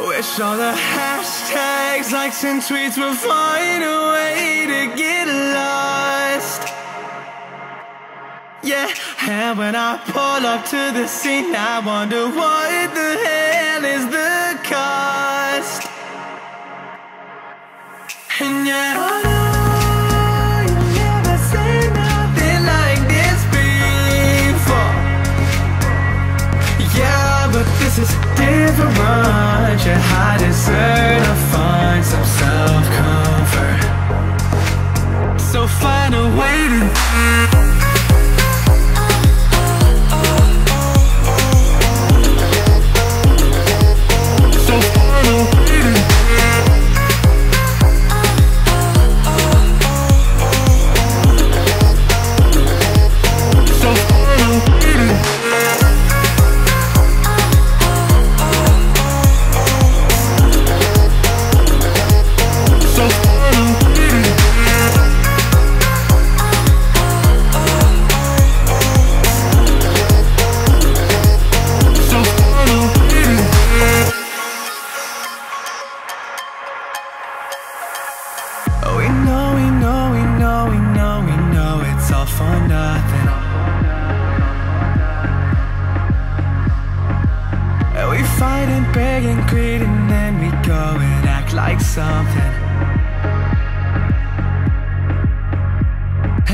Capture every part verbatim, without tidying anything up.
Wish all the hashtags, likes and tweets would find a way to get lost. Yeah, and when I pull up to the scene, I wonder what the hell is the cost. And yet I know you've never seen nothing like this before. Yeah, but this is different. You're high desert to find some self-comfort, so find a way to for nothing. And we fight and beg and greed, and then we go and act like something.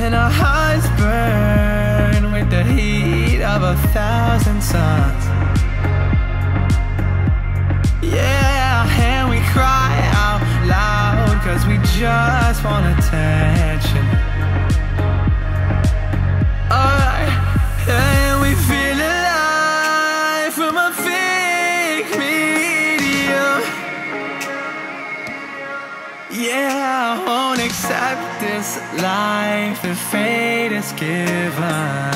And our hearts burn with the heat of a thousand suns. Yeah, and we cry out loud, cause we just want attention. And we feel alive from a fake medium. Yeah, I won't accept this life that fate is given,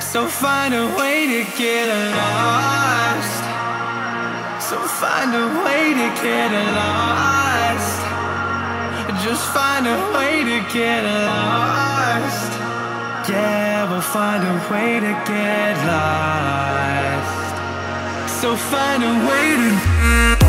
so find a way to get lost. So find a way to get lost. Just find a way to get lost. Yeah, we'll find a way to get lost. So find a way to